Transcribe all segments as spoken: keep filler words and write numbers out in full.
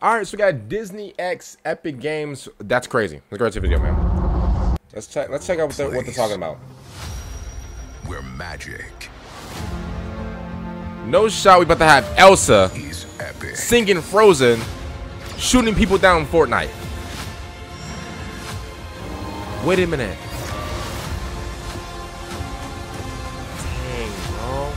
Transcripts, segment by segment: All right, so we got Disney X Epic Games. That's crazy. Let's go to the video, man. Let's check. Let's check out what they're, what they're talking about. We're magic. No shot. We about to have Elsa singing Frozen, shooting people down in Fortnite. Wait a minute. Dang, bro.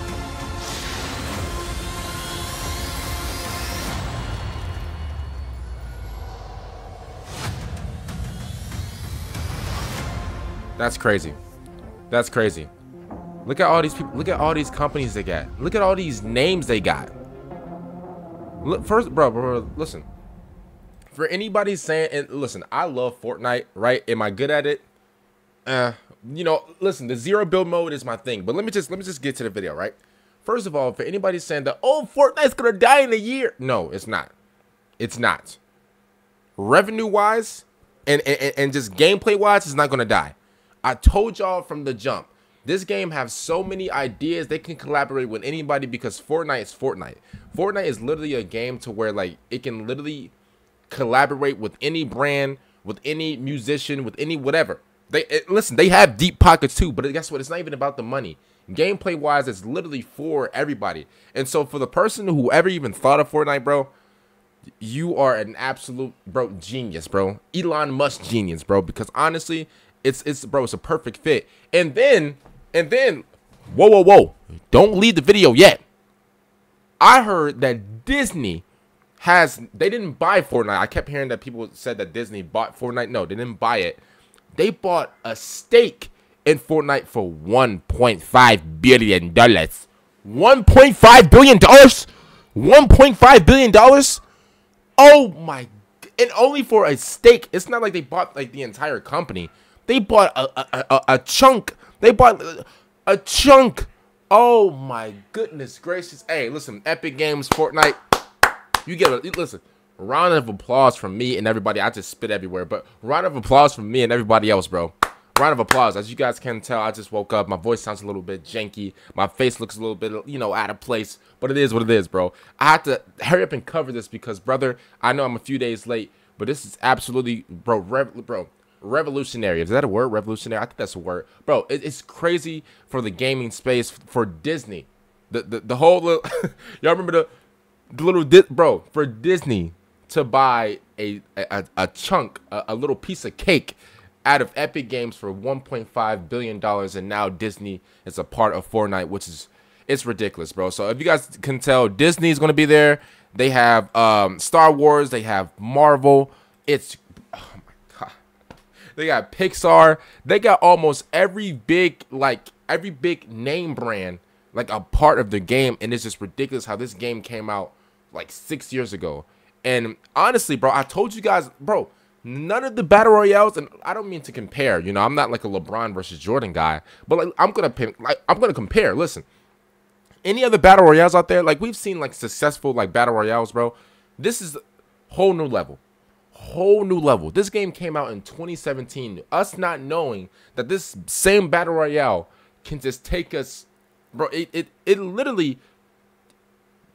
That's crazy. That's crazy. Look at all these people. Look at all these companies they got. Look at all these names they got. Look, first, bro, bro, bro listen. For anybody saying, and listen, I love Fortnite, right? Am I good at it? Uh, you know, listen, the zero build mode is my thing. But let me just let me just get to the video, right? First of all, for anybody saying that, oh, Fortnite's gonna die in a year, no, it's not. It's not. Revenue-wise, and and, and just gameplay-wise, it's not gonna die. I told y'all from the jump. This game has so many ideas. They can collaborate with anybody because Fortnite is Fortnite. Fortnite is literally a game to where like it can literally collaborate with any brand, with any musician, with any whatever. They it, listen. They have deep pockets too, but guess what? It's not even about the money. Gameplay wise, it's literally for everybody. And so for the person who ever even thought of Fortnite, bro, you are an absolute bro genius, bro. Elon Musk genius, bro. Because honestly, it's it's bro, it's a perfect fit. And then. And then, whoa, whoa, whoa, don't leave the video yet. I heard that Disney has, they didn't buy Fortnite. I kept hearing that people said that Disney bought Fortnite. No, they didn't buy it. They bought a stake in Fortnite for one point five billion dollars. one point five billion dollars? one point five billion dollars? Oh my, and only for a stake. It's not like they bought like the entire company. They bought a, a, a, a chunk. They bought a chunk. Oh my goodness gracious! Hey, listen, Epic Games, Fortnite. You get a listen. Round of applause from me and everybody. I just spit everywhere, but round of applause from me and everybody else, bro. Round of applause. As you guys can tell, I just woke up. My voice sounds a little bit janky. My face looks a little bit, you know, out of place. But it is what it is, bro. I had to hurry up and cover this because, brother, I know I'm a few days late, but this is absolutely, bro, rev, bro. Revolutionary. Is that a word? Revolutionary? I think that's a word. Bro, it, it's crazy for the gaming space, for Disney. The the, the whole little... Y'all remember the, the little... Di bro, for Disney to buy a a, a chunk, a, a little piece of cake out of Epic Games for one point five billion dollars, and now Disney is a part of Fortnite, which is... It's ridiculous, bro. So if you guys can tell, Disney's going to be there. They have um, Star Wars. They have Marvel. It's... They got Pixar. They got almost every big, like, every big name brand, like, a part of the game. And it's just ridiculous how this game came out, like, six years ago. And honestly, bro, I told you guys, bro, none of the Battle Royales, and I don't mean to compare. You know, I'm not, like, a LeBron versus Jordan guy. But, like, I'm going to like, I'm gonna compare. Listen, any other Battle Royales out there, like, we've seen, like, successful, like, Battle Royales, bro. This is a whole new level. Whole new level. This game came out in twenty seventeen. Us not knowing that this same battle royale can just take us, bro. It it, it literally,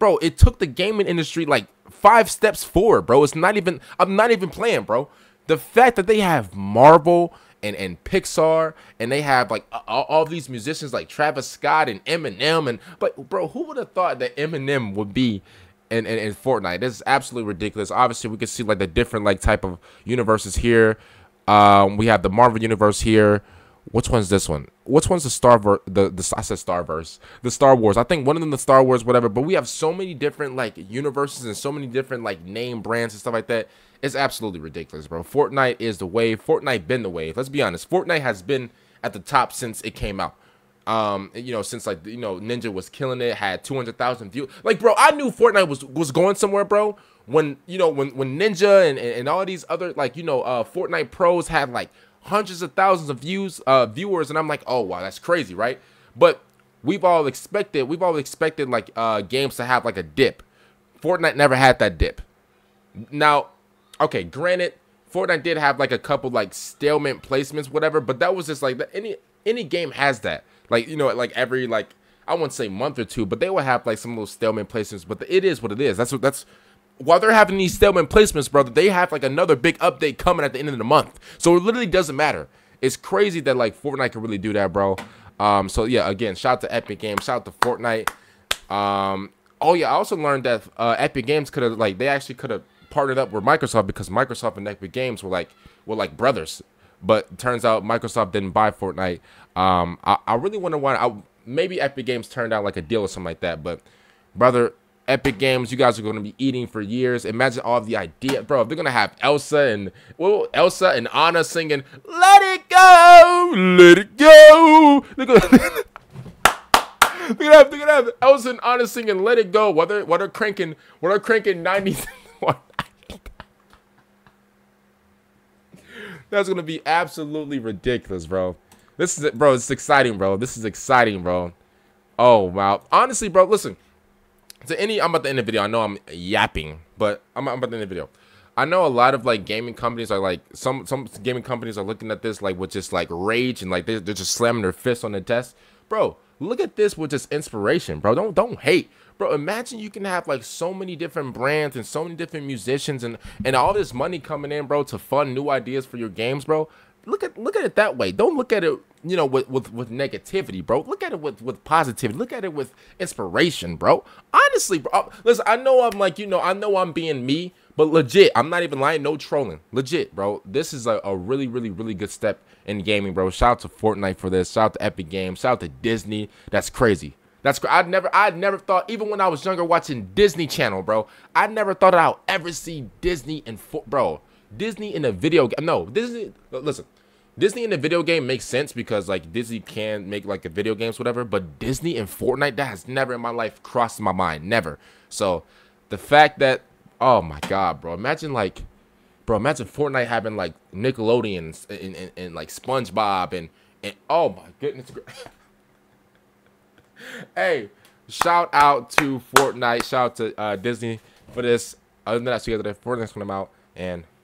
bro. It took the gaming industry like five steps forward, bro. It's not even. I'm not even playing, bro. The fact that they have Marvel and and Pixar and they have like all, all these musicians like Travis Scott and Eminem and but bro, who would have thought that Eminem would be? And, and, and Fortnite. This is absolutely ridiculous. Obviously, we can see like the different like type of universes here. Um, we have the Marvel universe here. Which one's this one? Which one's the Star the, the I said Starverse. The Star Wars. I think one of them the Star Wars, whatever. But we have so many different like universes and so many different like name brands and stuff like that. It's absolutely ridiculous, bro. Fortnite is the wave. Fortnite been the wave. Let's be honest. Fortnite has been at the top since it came out. Um, you know, since like you know, Ninja was killing it, had two hundred thousand views. Like, bro, I knew Fortnite was was going somewhere, bro. When you know, when when Ninja and, and, and all these other like you know, uh, Fortnite pros had like hundreds of thousands of views, uh, viewers, and I'm like, oh wow, that's crazy, right? But we've all expected, we've all expected like uh, games to have like a dip. Fortnite never had that dip. Now, okay, granted, Fortnite did have like a couple like stalemate placements, whatever, but that was just like any any game has that. Like, you know, like every, like, I wouldn't say month or two, but they will have, like, some little stalemate placements. But the, it is what it is. That's what, that's, while they're having these stalemate placements, brother, they have like another big update coming at the end of the month. So it literally doesn't matter. It's crazy that like Fortnite can really do that, bro. Um, so yeah, again, shout out to Epic Games, shout out to Fortnite. Um, oh yeah, I also learned that uh, Epic Games could have like they actually could have partnered up with Microsoft, because Microsoft and Epic Games were like were like brothers. But turns out Microsoft didn't buy Fortnite. Um, I, I really wonder why. I, maybe Epic Games turned out like a deal or something like that. But brother, Epic Games, you guys are going to be eating for years. Imagine all the idea, bro. They're going to have Elsa and well, Elsa and Anna singing "Let It Go, Let It Go." They're going to have, they're going to have Elsa and Anna singing "Let It Go." What they're, what they're cranking, what they're cranking nineties. That's gonna be absolutely ridiculous, bro. This is it, bro. It's exciting, bro. This is exciting, bro. Oh wow. Honestly, bro. Listen. To any, I'm about to end the video. I know I'm yapping, but I'm, I'm about to end the video. I know a lot of like gaming companies are like some some gaming companies are looking at this like with just like rage and like they're, they're just slamming their fists on the desk, bro. Look at this with just inspiration, bro. Don't don't hate, bro. Imagine you can have like so many different brands and so many different musicians and and all this money coming in, bro, to fund new ideas for your games, bro. Look at look at it that way. Don't look at it, you know, with with, with negativity, bro. Look at it with with positivity. Look at it with inspiration, bro. Honestly, bro. Listen, I know I'm like you know I know I'm being me, but legit, I'm not even lying. No trolling. Legit, bro. This is a, a really really really good step in gaming, bro. Shout out to Fortnite for this. Shout out to Epic Games. Shout out to Disney. That's crazy. That's crazy. I'd never I'd never thought, even when I was younger watching Disney Channel, bro. I never thought I'll ever see Disney and Fort, bro. Disney in a video game. No, Disney. Listen, Disney in a video game makes sense because like Disney can make like a video games, whatever. But Disney and Fortnite, that has never in my life crossed my mind, never. So the fact that, oh my God, bro, imagine like, bro, imagine Fortnite having like Nickelodeon and, and, and, and like SpongeBob and and oh my goodness. Hey, shout out to Fortnite, shout out to uh, Disney for this. Other than that, together, Fortnite's gonna come out and.